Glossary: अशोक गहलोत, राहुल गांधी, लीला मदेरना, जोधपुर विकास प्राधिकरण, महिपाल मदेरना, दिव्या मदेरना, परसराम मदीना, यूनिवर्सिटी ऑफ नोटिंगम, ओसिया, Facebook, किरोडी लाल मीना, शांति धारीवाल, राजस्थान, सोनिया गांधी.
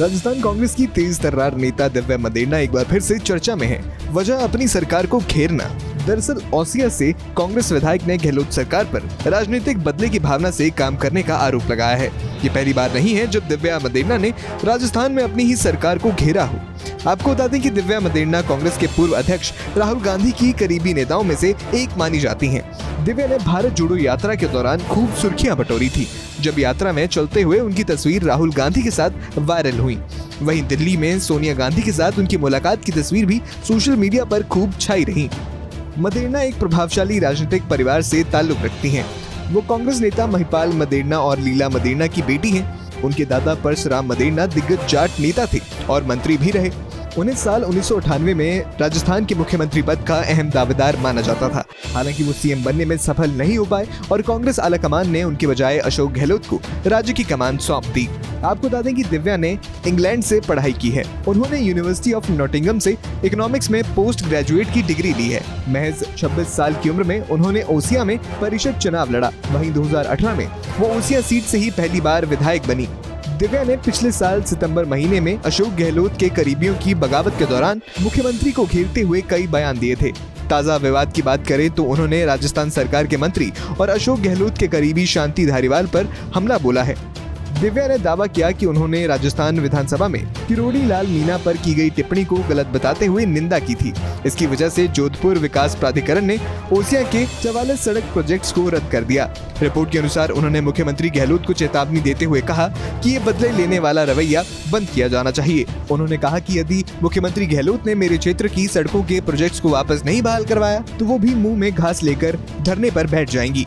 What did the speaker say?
राजस्थान कांग्रेस की तेज तर्रार नेता दिव्या मदेरना एक बार फिर से चर्चा में है। वजह अपनी सरकार को घेरना। दरअसल ओसिया से कांग्रेस विधायक ने गहलोत सरकार पर राजनीतिक बदले की भावना से काम करने का आरोप लगाया है। ये पहली बार नहीं है जब दिव्या मदेरना ने राजस्थान में अपनी ही सरकार को घेरा हो। आपको बता दें कि दिव्या मदेरना कांग्रेस के पूर्व अध्यक्ष राहुल गांधी की करीबी नेताओं में से एक मानी जाती हैं। दिव्या ने भारत जोड़ो यात्रा के दौरान खूब सुर्खियां बटोरी थी, जब यात्रा में चलते हुए उनकी तस्वीर राहुल गांधी के साथ वायरल हुई। वहीं दिल्ली में सोनिया गांधी के साथ उनकी मुलाकात की तस्वीर भी सोशल मीडिया पर खूब छाई रही। मदेरना एक प्रभावशाली राजनीतिक परिवार से ताल्लुक रखती हैं। वो कांग्रेस नेता महिपाल मदेरना और लीला मदेरना की बेटी हैं। उनके दादा परसराम मदीना दिग्गज जाट नेता थे और मंत्री भी रहे। उन्हें साल 1998 में राजस्थान के मुख्यमंत्री पद का अहम दावेदार माना जाता था। हालांकि वो सीएम बनने में सफल नहीं हो पाए और कांग्रेस आला कमान ने उनके बजाय अशोक गहलोत को राज्य की कमान सौंप दी। आपको बता दें कि दिव्या ने इंग्लैंड से पढ़ाई की है। उन्होंने यूनिवर्सिटी ऑफ नोटिंगम से इकोनॉमिक्स में पोस्ट ग्रेजुएट की डिग्री ली है। महज 26 साल की उम्र में उन्होंने ओसिया में परिषद चुनाव लड़ा। वहीं 2018 में वो ओसिया सीट से ही पहली बार विधायक बनी। दिव्या ने पिछले साल सितंबर महीने में अशोक गहलोत के करीबियों की बगावत के दौरान मुख्यमंत्री को घेरते हुए कई बयान दिए थे। ताज़ा विवाद की बात करें तो उन्होंने राजस्थान सरकार के मंत्री और अशोक गहलोत के करीबी शांति धारीवाल पर हमला बोला है। दिव्या ने दावा किया कि उन्होंने राजस्थान विधानसभा में किरोडी लाल मीना पर की गई टिप्पणी को गलत बताते हुए निंदा की थी। इसकी वजह से जोधपुर विकास प्राधिकरण ने ओसिया के 44 सड़क प्रोजेक्ट्स को रद्द कर दिया। रिपोर्ट के अनुसार उन्होंने मुख्यमंत्री गहलोत को चेतावनी देते हुए कहा कि ये बदले लेने वाला रवैया बंद किया जाना चाहिए। उन्होंने कहा कि यदि मुख्यमंत्री गहलोत ने मेरे क्षेत्र की सड़कों के प्रोजेक्ट्स को वापस नहीं बहाल करवाया तो वो भी मुँह में घास लेकर धरने पर बैठ जाएंगी।